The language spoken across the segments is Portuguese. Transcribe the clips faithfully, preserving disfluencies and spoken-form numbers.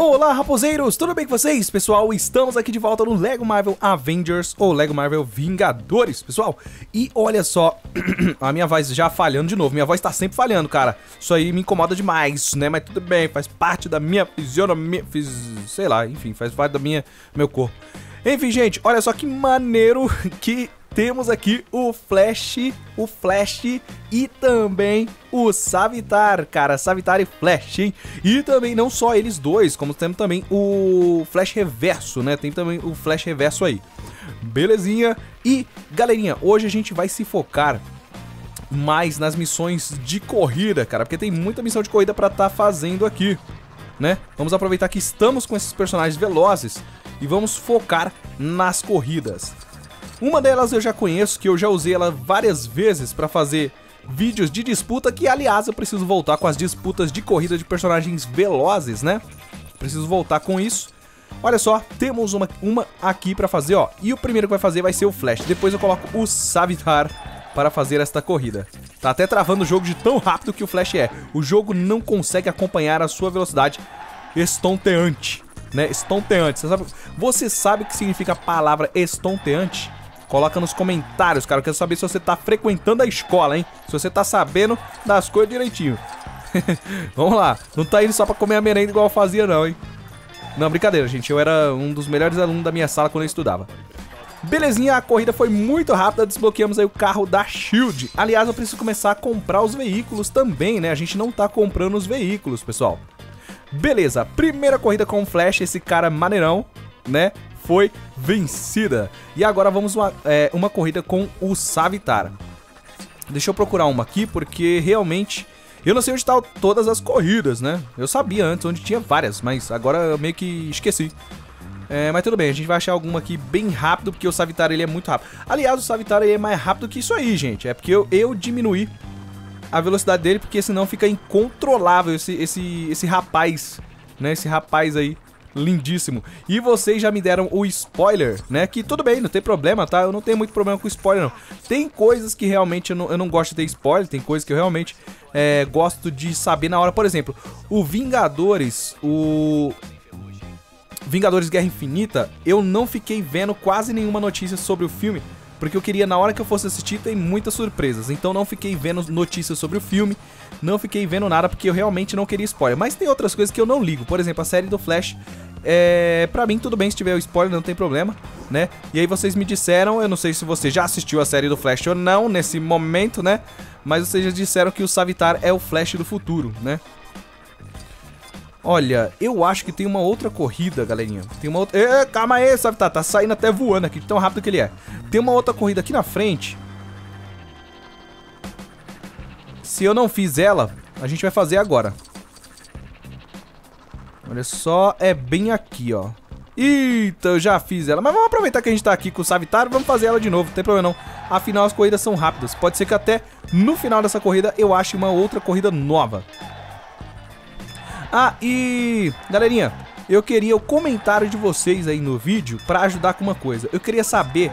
Olá, raposeiros! Tudo bem com vocês? Pessoal, estamos aqui de volta no LEGO Marvel Avengers, ou LEGO Marvel Vingadores, pessoal. E olha só, a minha voz já falhando de novo, minha voz tá sempre falhando, cara. Isso aí me incomoda demais, né? Mas tudo bem, faz parte da minha fisionomia, fiz... sei lá, enfim, faz parte do meu corpo. Enfim, gente, olha só que maneiro que temos aqui o Flash, o Flash e também o Savitar, cara, Savitar e Flash, hein? E também não só eles dois, como temos também o Flash Reverso, né? Tem também o Flash Reverso aí. Belezinha? E, galerinha, hoje a gente vai se focar mais nas missões de corrida, cara, porque tem muita missão de corrida pra tá fazendo aqui, né? Vamos aproveitar que estamos com esses personagens velozes e vamos focar nas corridas. Uma delas eu já conheço, que eu já usei ela várias vezes pra fazer vídeos de disputa, que aliás eu preciso voltar com as disputas de corrida de personagens velozes, né? Preciso voltar com isso. Olha só, temos uma, uma aqui pra fazer, ó. E o primeiro que vai fazer vai ser o Flash. Depois eu coloco o Savitar para fazer esta corrida. Tá até travando o jogo de tão rápido que o Flash é. O jogo não consegue acompanhar a sua velocidade estonteante, né? Estonteante. Você sabe, você sabe o que significa a palavra estonteante? Coloca nos comentários, cara. Eu quero saber se você tá frequentando a escola, hein? Se você tá sabendo das coisas direitinho. Vamos lá. Não tá indo só pra comer a merenda igual eu fazia, não, hein? Não, brincadeira, gente. Eu era um dos melhores alunos da minha sala quando eu estudava. Belezinha, a corrida foi muito rápida. Desbloqueamos aí o carro da shield. Aliás, eu preciso começar a comprar os veículos também, né? A gente não tá comprando os veículos, pessoal. Beleza. Primeira corrida com o Flash. Esse cara maneirão, né? Foi vencida. E agora vamos uma, é, uma corrida com o Savitar. Deixa eu procurar uma aqui, porque realmente eu não sei onde estão todas as corridas, né? Eu sabia antes onde tinha várias, mas agora eu meio que esqueci. É, mas tudo bem, a gente vai achar alguma aqui bem rápido, porque o Savitar ele é muito rápido. Aliás, o Savitar ele é mais rápido que isso aí, gente. É porque eu, eu diminuí a velocidade dele, porque senão fica incontrolável esse, esse, esse rapaz, né? Esse rapaz aí. Lindíssimo. E vocês já me deram o spoiler, né? Que tudo bem, não tem problema, tá? Eu não tenho muito problema com spoiler, não. Tem coisas que realmente eu não, eu não gosto de ter spoiler, tem coisas que eu realmente é, gosto de saber na hora. Por exemplo, o Vingadores, o... Vingadores Guerra Infinita, eu não fiquei vendo quase nenhuma notícia sobre o filme, porque eu queria, na hora que eu fosse assistir, tem muitas surpresas. Então não fiquei vendo notícias sobre o filme, não fiquei vendo nada, porque eu realmente não queria spoiler. Mas tem outras coisas que eu não ligo. Por exemplo, a série do Flash, é... pra mim tudo bem se tiver o spoiler, não tem problema, né? E aí vocês me disseram, eu não sei se você já assistiu a série do Flash ou não nesse momento, né? Mas vocês já disseram que o Savitar é o Flash do futuro, né? Olha, eu acho que tem uma outra corrida, galerinha. Tem uma outra... Ê, calma aí, Savitar, tá saindo até voando aqui, tão rápido que ele é. Tem uma outra corrida aqui na frente. Se eu não fiz ela, a gente vai fazer agora. Olha só, é bem aqui, ó. Eita, eu já fiz ela. Mas vamos aproveitar que a gente tá aqui com o Savitar e vamos fazer ela de novo, não tem problema não. Afinal, as corridas são rápidas. Pode ser que até no final dessa corrida eu ache uma outra corrida nova. Ah, e... galerinha, eu queria o comentário de vocês aí no vídeo pra ajudar com uma coisa. Eu queria saber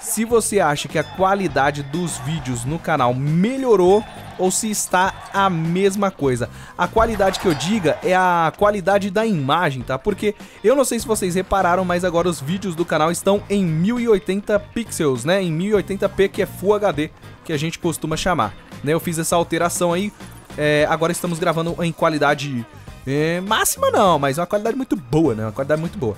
se você acha que a qualidade dos vídeos no canal melhorou ou se está a mesma coisa. A qualidade que eu diga é a qualidade da imagem, tá? Porque eu não sei se vocês repararam, mas agora os vídeos do canal estão em mil e oitenta pixels, né? Em mil e oitenta p, que é Full H D, que a gente costuma chamar, né? Eu fiz essa alteração aí, é... agora estamos gravando em qualidade... É, máxima não, mas uma qualidade muito boa, né? Uma qualidade muito boa.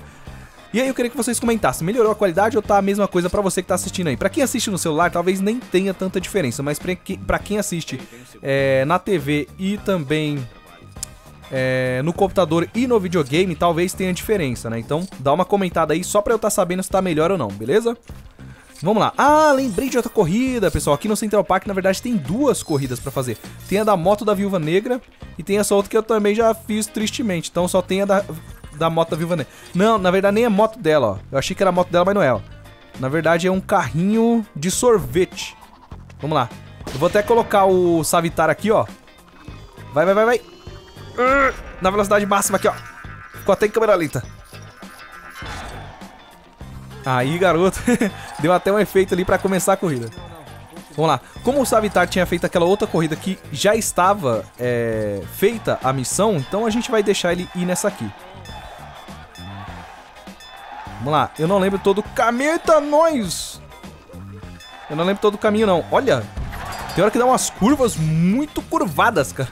E aí eu queria que vocês comentassem, melhorou a qualidade ou tá a mesma coisa pra você que tá assistindo aí? Pra quem assiste no celular, talvez nem tenha tanta diferença, mas pra, que, pra quem assiste é, na T V e também é, no computador e no videogame, talvez tenha diferença, né? Então dá uma comentada aí só pra eu tá sabendo se tá melhor ou não, beleza? Vamos lá. Ah, lembrei de outra corrida, pessoal. Aqui no Central Park, na verdade, tem duas corridas pra fazer. Tem a da moto da Viúva Negra e tem essa outra que eu também já fiz tristemente. Então só tem a da, da moto da Viúva Negra. Não, na verdade, nem é moto dela, ó. Eu achei que era a moto dela, mas não é ela. Na verdade, é um carrinho de sorvete. Vamos lá. Eu vou até colocar o Savitar aqui, ó. Vai, vai, vai, vai. Na velocidade máxima aqui, ó. Ficou até em câmera lenta. Aí, garoto, deu até um efeito ali pra começar a corrida. Vamos lá. Como o Savitar tinha feito aquela outra corrida que já estava é, feita a missão, então a gente vai deixar ele ir nessa aqui. Vamos lá. Eu não lembro todo o caminho. Eita, nós! Eu não lembro todo o caminho, não. Olha, tem hora que dá umas curvas muito curvadas, cara.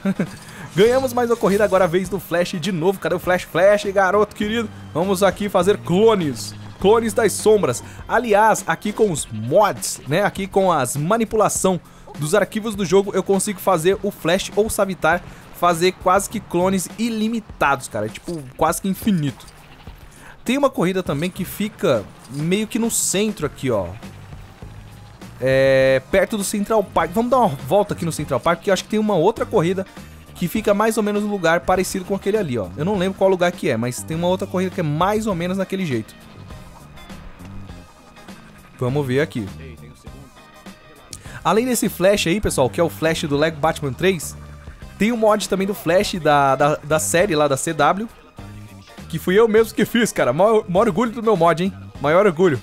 Ganhamos mais uma corrida, agora a vez do Flash de novo. Cadê o Flash? Flash, garoto querido. Vamos aqui fazer clones. Clones das sombras. Aliás, aqui com os mods, né? Aqui com as manipulação dos arquivos do jogo, eu consigo fazer o Flash ou o Savitar fazer quase que clones ilimitados, cara. Tipo, quase que infinito. Tem uma corrida também que fica meio que no centro aqui, ó. É... perto do Central Park. Vamos dar uma volta aqui no Central Park, porque eu acho que tem uma outra corrida que fica mais ou menos no lugar parecido com aquele ali, ó. Eu não lembro qual lugar que é, mas tem uma outra corrida que é mais ou menos daquele jeito. Vamos ver aqui. Além desse Flash aí, pessoal, que é o Flash do LEGO Batman três, tem um mod também do Flash da, da, da série lá da C W, que fui eu mesmo que fiz, cara. Maior, maior orgulho do meu mod, hein? Maior orgulho.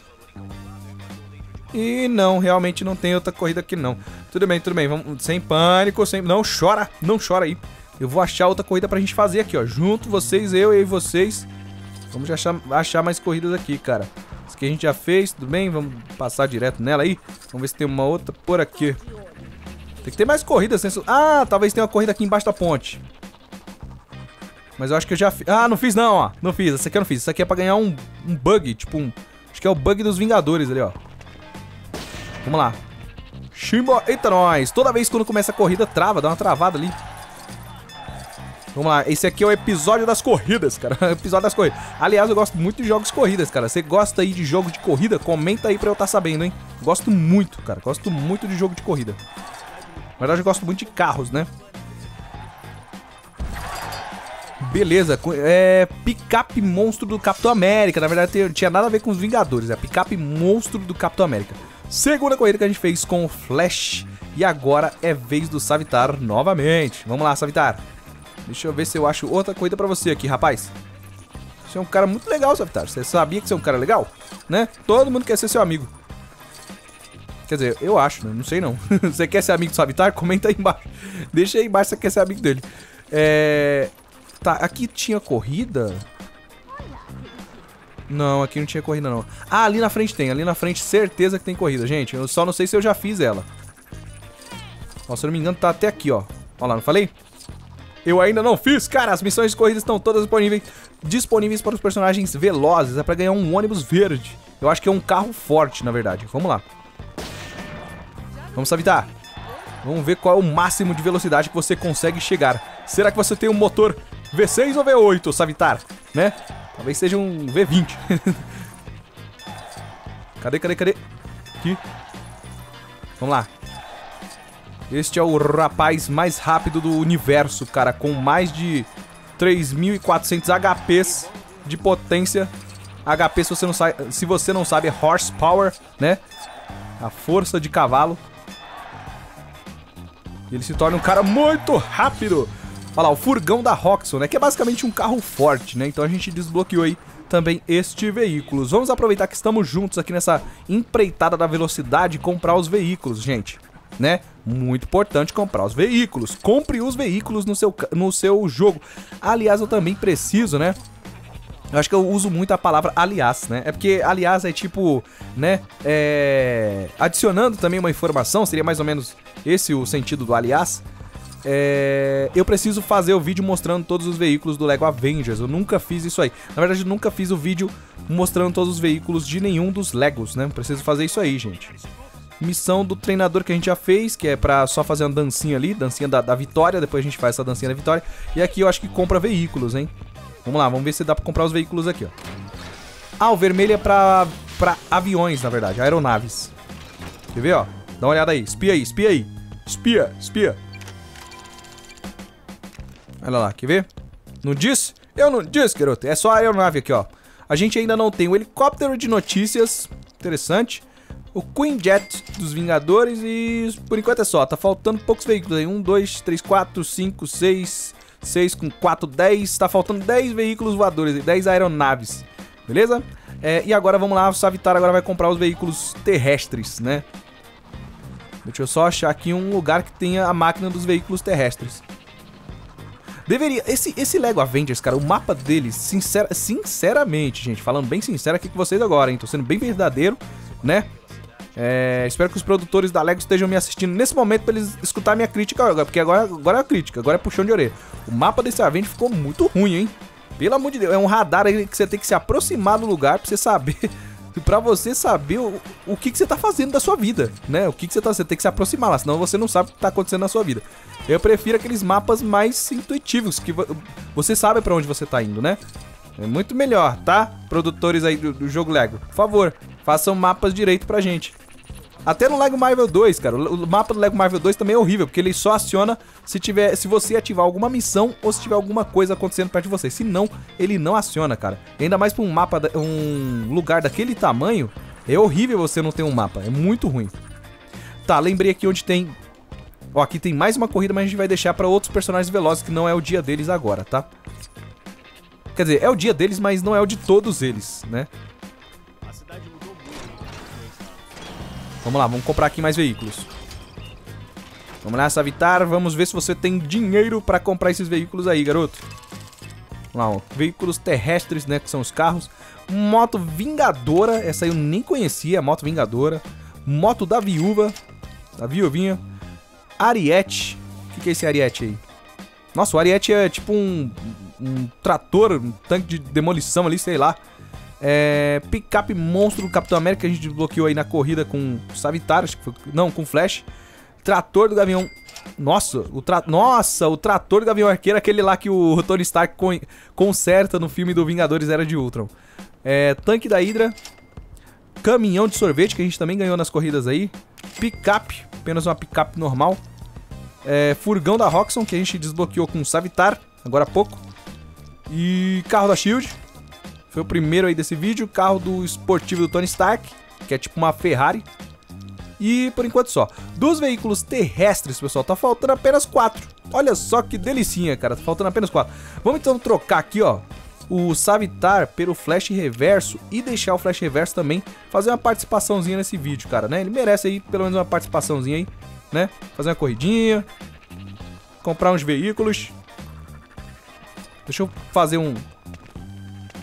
E não, realmente não tem outra corrida aqui, não. Tudo bem, tudo bem, vamos, sem pânico, sem... Não chora, não chora aí. Eu vou achar outra corrida pra gente fazer aqui, ó. Junto vocês, eu e vocês. Vamos achar, achar mais corridas aqui, cara. Isso que a gente já fez, tudo bem, vamos passar direto nela aí. Vamos ver se tem uma outra por aqui. Tem que ter mais corridas. Senso... Ah, talvez tenha uma corrida aqui embaixo da ponte. Mas eu acho que eu já fiz. Ah, não fiz não, ó. Não fiz, essa aqui eu não fiz. Isso aqui é pra ganhar um, um bug, tipo um... Acho que é o bug dos Vingadores ali, ó. Vamos lá. Shimbo, eita nós. Toda vez que quando começa a corrida, trava, dá uma travada ali. Vamos lá, esse aqui é o episódio das corridas, cara. Episódio das corridas. Aliás, eu gosto muito de jogos de corridas, cara. Você gosta aí de jogo de corrida? Comenta aí pra eu estar sabendo, hein? Gosto muito, cara. Gosto muito de jogo de corrida. Na verdade, eu gosto muito de carros, né? Beleza, é picape monstro do Capitão América. Na verdade, não tinha nada a ver com os Vingadores. É picape monstro do Capitão América. Segunda corrida que a gente fez com o Flash. E agora é vez do Savitar novamente. Vamos lá, Savitar. Deixa eu ver se eu acho outra corrida pra você aqui, rapaz. Você é um cara muito legal, Savitar. Você sabia que você é um cara legal? Né? Todo mundo quer ser seu amigo. Quer dizer, eu acho, né? Não sei não. Você quer ser amigo do Savitar? Comenta aí embaixo. Deixa aí embaixo se você quer ser amigo dele. É... Tá, aqui tinha corrida... Não, aqui não tinha corrida não. Ah, ali na frente tem, ali na frente certeza que tem corrida, gente. Eu só não sei se eu já fiz ela. Ó, se eu não me engano tá até aqui, ó. Ó lá, não falei? Eu ainda não fiz, cara. As missões de corrida estão todas disponíveis, disponíveis para os personagens velozes. É pra ganhar um ônibus verde. Eu acho que é um carro forte, na verdade. Vamos lá. Vamos, Savitar. Vamos ver qual é o máximo de velocidade que você consegue chegar. Será que você tem um motor V seis ou V oito, Savitar? Né? Talvez seja um V vinte. Cadê, cadê, cadê? Aqui. Vamos lá. Este é o rapaz mais rápido do universo, cara. Com mais de três mil e quatrocentos H Ps de potência. H P, se você não sabe, se você não sabe, é horsepower, né? A força de cavalo. Ele se torna um cara muito rápido. Olha lá, o furgão da Roxxon, né? Que é basicamente um carro forte, né? Então a gente desbloqueou aí também este veículo. Vamos aproveitar que estamos juntos aqui nessa empreitada da velocidade e comprar os veículos, gente, né? Muito importante comprar os veículos. Compre os veículos no seu, no seu jogo. Aliás, eu também preciso, né? Eu acho que eu uso muito a palavra aliás, né? É porque aliás é tipo, né? É... Adicionando também uma informação, seria mais ou menos esse o sentido do aliás. É, eu preciso fazer o vídeo mostrando todos os veículos do LEGO Avengers. Eu nunca fiz isso aí. Na verdade, eu nunca fiz o vídeo mostrando todos os veículos de nenhum dos LEGOs, né? Preciso fazer isso aí, gente. Missão do treinador que a gente já fez, que é pra só fazer uma dancinha ali, dancinha da, da vitória. Depois a gente faz essa dancinha da vitória. E aqui eu acho que compra veículos, hein? Vamos lá, vamos ver se dá pra comprar os veículos aqui, ó. Ah, o vermelho é pra, pra aviões, na verdade, aeronaves. Quer ver, ó? Dá uma olhada aí, espia aí, espia aí. Espia, espia. Olha lá, quer ver? Não disse? Eu não disse, garoto. É só a aeronave aqui, ó. A gente ainda não tem o helicóptero de notícias. Interessante. O Queen Jet dos Vingadores e... Por enquanto é só. Tá faltando poucos veículos aí. Um, dois, três, quatro, cinco, seis... Seis com quatro, dez. Tá faltando dez veículos voadores. Dez aeronaves. Beleza? É, e agora, vamos lá. O Savitar agora vai comprar os veículos terrestres, né? Deixa eu só achar aqui um lugar que tenha a máquina dos veículos terrestres. Deveria... Esse, esse LEGO Avengers, cara, o mapa dele, sincer, sinceramente, gente, falando bem sincero aqui com vocês agora, hein? Tô sendo bem verdadeiro, né? É, espero que os produtores da LEGO estejam me assistindo nesse momento pra eles escutarem minha crítica agora, porque agora, agora é a crítica, agora é puxão de orelha. O mapa desse Avengers ficou muito ruim, hein? Pelo amor de Deus, é um radar aí que você tem que se aproximar do lugar pra você saber... Pra você saber o, o que, que você tá fazendo da sua vida, né? O que, que você tá... Você tem que se aproximar lá, senão você não sabe o que tá acontecendo na sua vida. Eu prefiro aqueles mapas mais intuitivos, que vo, você sabe pra onde você tá indo, né? É muito melhor, tá? Produtores aí do, do jogo LEGO, por favor, façam mapas direito pra gente. Até no LEGO Marvel dois, cara, o mapa do LEGO Marvel dois também é horrível, porque ele só aciona se tiver, se você ativar alguma missão ou se tiver alguma coisa acontecendo perto de você. Se não, ele não aciona, cara. E ainda mais pra um mapa, um lugar daquele tamanho, é horrível você não ter um mapa, é muito ruim. Tá, lembrei aqui onde tem... Ó, aqui tem mais uma corrida, mas a gente vai deixar pra outros personagens velozes, que não é o dia deles agora, tá? Quer dizer, é o dia deles, mas não é o de todos eles, né? Vamos lá, vamos comprar aqui mais veículos. Vamos lá, Savitar, vamos ver se você tem dinheiro pra comprar esses veículos aí, garoto. Vamos lá, ó. Veículos terrestres, né, que são os carros. Moto Vingadora, essa eu nem conhecia, Moto Vingadora. Moto da Viúva, da Viuvinha. Ariete, o que, que é esse Ariete aí? Nossa, o Ariete é tipo um, um trator, um tanque de demolição ali, sei lá. É, picape monstro do Capitão América, que a gente desbloqueou aí na corrida com o Savitar, acho que foi, não, com o Flash. Trator do Gavião... Nossa, o tra... Nossa, o trator do Gavião Arqueiro, aquele lá que o Tony Stark con... conserta no filme do Vingadores Era de Ultron. É, tanque da Hydra. Caminhão de sorvete, que a gente também ganhou nas corridas aí. Picape, apenas uma picape normal. É, furgão da Roxxon, que a gente desbloqueou com o Savitar, agora há pouco. E carro da Shield. Foi o primeiro aí desse vídeo, carro do esportivo do Tony Stark, que é tipo uma Ferrari. E por enquanto só. Dos veículos terrestres, pessoal, tá faltando apenas quatro. Olha só que delicinha, cara, tá faltando apenas quatro. Vamos então trocar aqui, ó, o Savitar pelo Flash Reverso e deixar o Flash Reverso também fazer uma participaçãozinha nesse vídeo, cara, né? Ele merece aí pelo menos uma participaçãozinha aí, né? Fazer uma corridinha, comprar uns veículos. Deixa eu fazer um...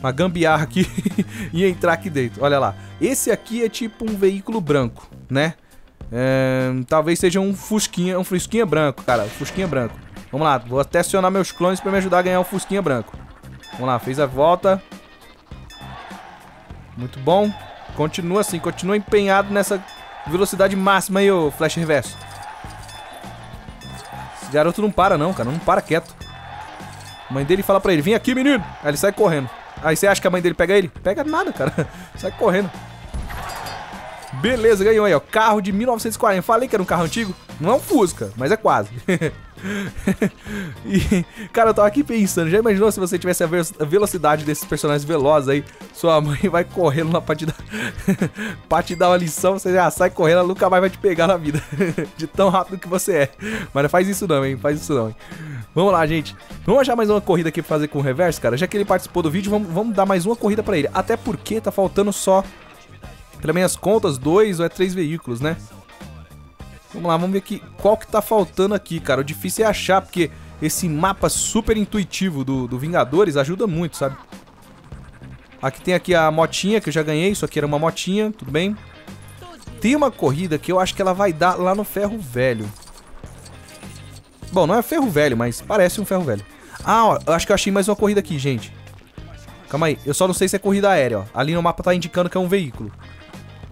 uma gambiarra aqui e entrar aqui dentro. Olha lá. Esse aqui é tipo um veículo branco, né? É, talvez seja um fusquinha, um fusquinha branco, cara. Um fusquinha branco. Vamos lá. Vou até acionar meus clones pra me ajudar a ganhar um fusquinha branco. Vamos lá. Fez a volta. Muito bom. Continua assim. Continua empenhado nessa velocidade máxima aí, ô Flash Reverso. Esse garoto não para não, cara. Não para quieto. A mãe dele fala pra ele: vem aqui, menino. Aí ele sai correndo. Aí você acha que a mãe dele pega ele? Pega nada, cara. Sai correndo. Beleza, ganhou aí, ó. Carro de mil novecentos e quarenta. Falei que era um carro antigo. Não é um Fusca, mas é quase. E, cara, eu tava aqui pensando. Já imaginou se você tivesse a velocidade desses personagens velozes aí? Sua mãe vai correndo lá pra te dar, pra te dar uma lição. Você já sai correndo, ela nunca mais vai te pegar na vida. De tão rápido que você é. Mas não faz isso não, hein? Faz isso não, hein? Vamos lá, gente. Vamos achar mais uma corrida aqui pra fazer com o Reverso, cara. Já que ele participou do vídeo, vamos, vamos dar mais uma corrida pra ele. Até porque tá faltando só, pelas minhas contas, dois ou é três veículos, né? Vamos lá, vamos ver aqui qual que tá faltando aqui, cara. O difícil é achar, porque esse mapa super intuitivo do, do Vingadores ajuda muito, sabe? Aqui tem aqui a motinha que eu já ganhei. Isso aqui era uma motinha, tudo bem. Tem uma corrida que eu acho que ela vai dar lá no Ferro Velho. Bom, não é ferro velho, mas parece um ferro velho. Ah, ó, eu acho que eu achei mais uma corrida aqui, gente. Calma aí, eu só não sei se é corrida aérea, ó. Ali no mapa tá indicando que é um veículo.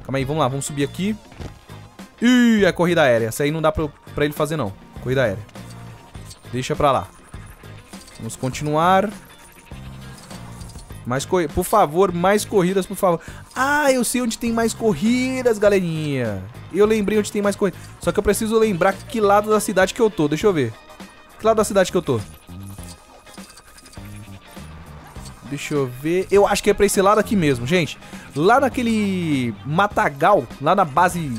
Calma aí, vamos lá, vamos subir aqui. Ih, é corrida aérea. Essa aí não dá pra, pra ele fazer, não. Corrida aérea. Deixa pra lá. Vamos continuar. Mais corridas, por favor, mais corridas, por favor. Ah, eu sei onde tem mais corridas, galerinha. Eu lembrei onde tem mais corridas. Só que eu preciso lembrar que lado da cidade que eu tô. Deixa eu ver. Que lado da cidade que eu tô? Deixa eu ver. Eu acho que é pra esse lado aqui mesmo, gente. Lá naquele matagal, lá na base...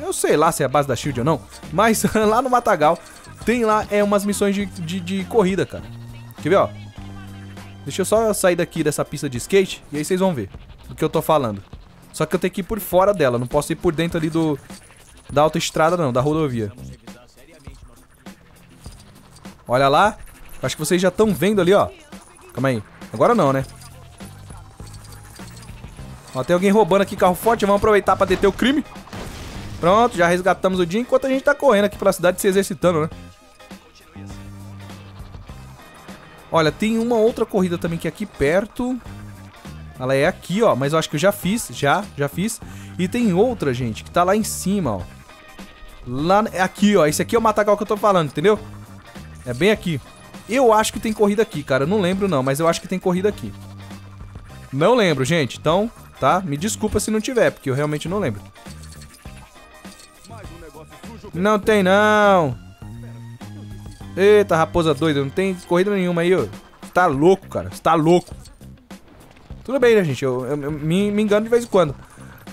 Eu sei lá se é a base da Shield ou não. Mas lá no matagal tem lá é, umas missões de, de, de corrida, cara. Quer ver, ó? Deixa eu só sair daqui dessa pista de skate e aí vocês vão ver do que eu tô falando. Só que eu tenho que ir por fora dela, não posso ir por dentro ali do da autoestrada não, da rodovia. Olha lá, Acho que vocês já estão vendo ali, ó. Calma aí. Agora não, né? Ó, tem alguém roubando aqui carro forte. Vamos aproveitar pra deter o crime. Pronto, já resgatamos o dia. Enquanto a gente tá correndo aqui pela cidade, se exercitando, né? Olha, tem uma outra corrida também que é aqui perto. Ela é aqui, ó. Mas eu acho que eu já fiz. Já, já fiz. E tem outra, gente, que tá lá em cima, ó. Lá, aqui, ó. Esse aqui é o matagal que eu tô falando, entendeu? É bem aqui. Eu acho que tem corrida aqui, cara. Eu não lembro, não. Mas eu acho que tem corrida aqui. Não lembro, gente. Então, tá? Me desculpa se não tiver, porque eu realmente não lembro. Não tem, não. Eita, raposa doida. Não tem corrida nenhuma aí, ó. Tá louco, cara. Tá louco. Tudo bem, né, gente? Eu, eu, eu me, me engano de vez em quando.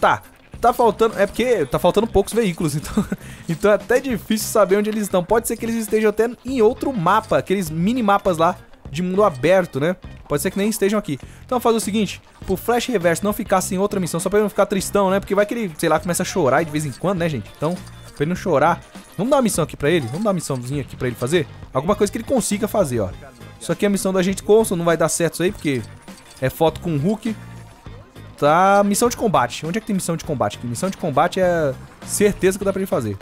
Tá. Tá faltando... É porque tá faltando poucos veículos, então... então é até difícil saber onde eles estão. Pode ser que eles estejam até em outro mapa. Aqueles mini-mapas lá de mundo aberto, né? Pode ser que nem estejam aqui. Então faz o seguinte. Pro Flash Reverso não ficar sem outra missão. Só pra ele não ficar tristão, né? Porque vai que ele, sei lá, começa a chorar de vez em quando, né, gente? Então... Pra ele não chorar. Vamos dar uma missão aqui pra ele? Vamos dar uma missãozinha aqui pra ele fazer? Alguma coisa que ele consiga fazer, ó. Isso aqui é a missão do Agente Coulson. Não vai dar certo isso aí, porque é foto com o Hulk. Tá. Missão de combate. Onde é que tem missão de combate? Que missão de combate é certeza que dá pra ele fazer.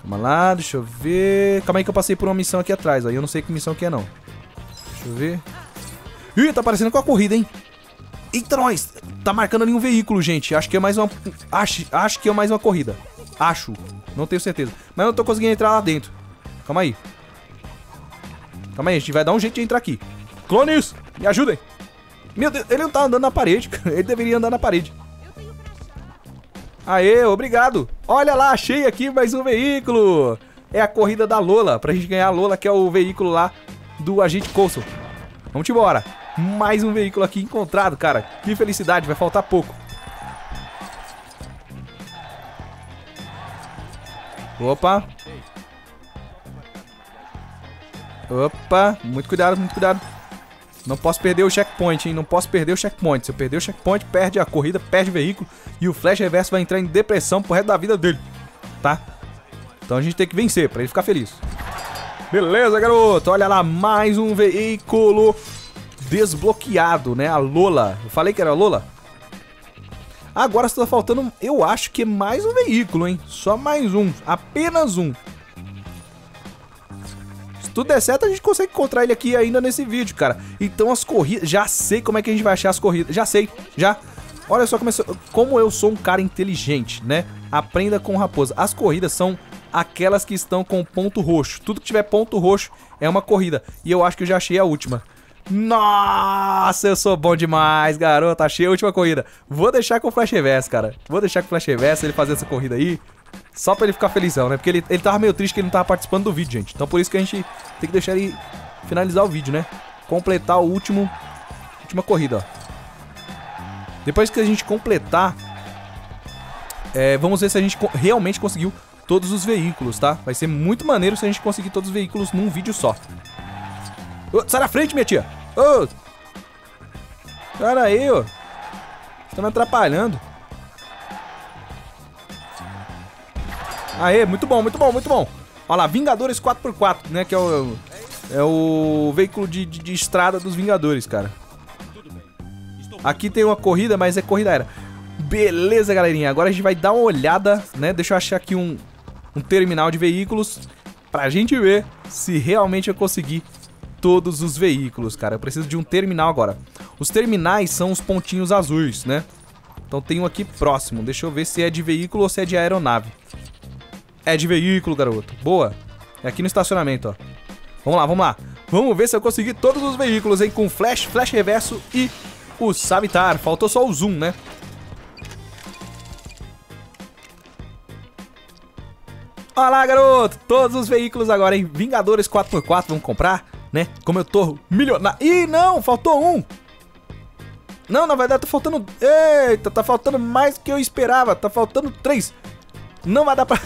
Calma lá, deixa eu ver. Calma aí que eu passei por uma missão aqui atrás, ó. E eu não sei que missão que é, não. Deixa eu ver. Ih, tá parecendo com a corrida, hein? Eita, nós! Tá marcando ali um veículo, gente. Acho que é mais uma... Acho, acho que é mais uma corrida. Acho. Não tenho certeza. Mas eu não tô conseguindo entrar lá dentro. Calma aí. Calma aí, a gente vai dar um jeito de entrar aqui. Clones, me ajudem! Meu Deus, ele não tá andando na parede. Ele deveria andar na parede. Aê, obrigado! Olha lá, achei aqui mais um veículo! É a corrida da Lola. Pra gente ganhar a Lola, que é o veículo lá do Agente Coulson. Vamos embora! Mais um veículo aqui encontrado, cara. Que felicidade, vai faltar pouco. Opa. Opa. Muito cuidado, muito cuidado. Não posso perder o checkpoint, hein? Não posso perder o checkpoint. Se eu perder o checkpoint, perde a corrida, perde o veículo. E o Flash Reverso vai entrar em depressão pro resto da vida dele. Tá? Então a gente tem que vencer, pra ele ficar feliz. Beleza, garoto. Olha lá, mais um veículo... desbloqueado, né? A Lola. Eu falei que era a Lola? Agora está faltando... Eu acho que é mais um veículo, hein? Só mais um. Apenas um. Se tudo der certo, a gente consegue encontrar ele aqui ainda nesse vídeo, cara. Então as corridas... Já sei como é que a gente vai achar as corridas. Já sei. Já. Olha só como eu sou, como eu sou um cara inteligente, né? Aprenda com raposa. As corridas são... aquelas que estão com ponto roxo. Tudo que tiver ponto roxo é uma corrida. E eu acho que eu já achei a última. Nossa, eu sou bom demais, garoto. Achei a última corrida. Vou deixar com o Flash Reverso, cara. Vou deixar com o Flash Reverso ele fazer essa corrida aí. Só pra ele ficar felizão, né? Porque ele, ele tava meio triste que ele não tava participando do vídeo, gente. Então por isso que a gente tem que deixar ele finalizar o vídeo, né? Completar o último... última corrida, ó. Depois que a gente completar... É, vamos ver se a gente realmente conseguiu todos os veículos, tá? Vai ser muito maneiro se a gente conseguir todos os veículos num vídeo só. Oh, sai da frente, minha tia! Ô! Oh. Cara aí, ó! Oh. Você tá me atrapalhando. Aê, muito bom, muito bom, muito bom! Olha lá, Vingadores quatro por quatro, né? Que é o, é o veículo de, de, de estrada dos Vingadores, cara. Aqui tem uma corrida, mas é corrida aérea. Beleza, galerinha! Agora a gente vai dar uma olhada, né? Deixa eu achar aqui um, um terminal de veículos pra gente ver se realmente eu conseguir todos os veículos, cara. Eu preciso de um terminal agora. Os terminais são os pontinhos azuis, né? Então tem um aqui próximo. Deixa eu ver se é de veículo ou se é de aeronave. É de veículo, garoto. Boa. É aqui no estacionamento, ó. Vamos lá, vamos lá. Vamos ver se eu consegui todos os veículos, hein? Com Flash, Flash Reverso e o Savitar. Faltou só o Zoom, né? Olha lá, garoto. Todos os veículos agora, hein? Vingadores quatro por quatro. Vamos comprar. Né? Como eu tô milionário... Ih, não! Faltou um! Não, na verdade tá faltando... Eita, tá faltando mais que eu esperava. Tá faltando três. Não vai dar pra...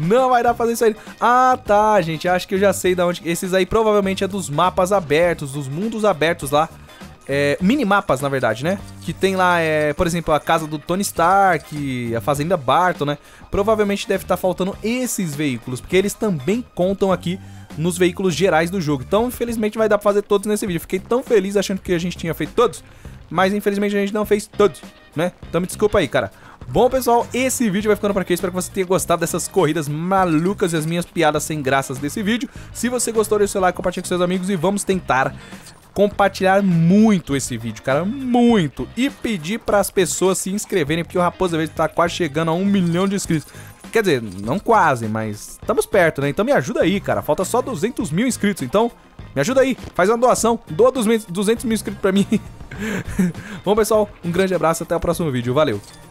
não vai dar pra fazer isso aí. Ah, tá, gente. Acho que eu já sei de onde... Esses aí provavelmente é dos mapas abertos, dos mundos abertos lá. É, minimapas, na verdade, né? Que tem lá, é, por exemplo, a casa do Tony Stark, a fazenda Barton, né? Provavelmente deve estar faltando esses veículos, porque eles também contam aqui nos veículos gerais do jogo. Então, infelizmente, vai dar pra fazer todos nesse vídeo. Fiquei tão feliz achando que a gente tinha feito todos, mas infelizmente a gente não fez todos, né? Então me desculpa aí, cara. Bom, pessoal, esse vídeo vai ficando por aqui. Espero que você tenha gostado dessas corridas malucas e as minhas piadas sem graças desse vídeo. Se você gostou, deixa o seu like, compartilha com seus amigos e vamos tentar compartilhar muito esse vídeo, cara, muito. E pedir para as pessoas se inscreverem, porque o Raposa Verde tá quase chegando a um milhão de inscritos. Quer dizer, não quase, mas estamos perto, né? Então me ajuda aí, cara. Falta só duzentos mil inscritos, então me ajuda aí. Faz uma doação, doa duzentos mil inscritos pra mim. Bom, pessoal, um grande abraço, até o próximo vídeo. Valeu!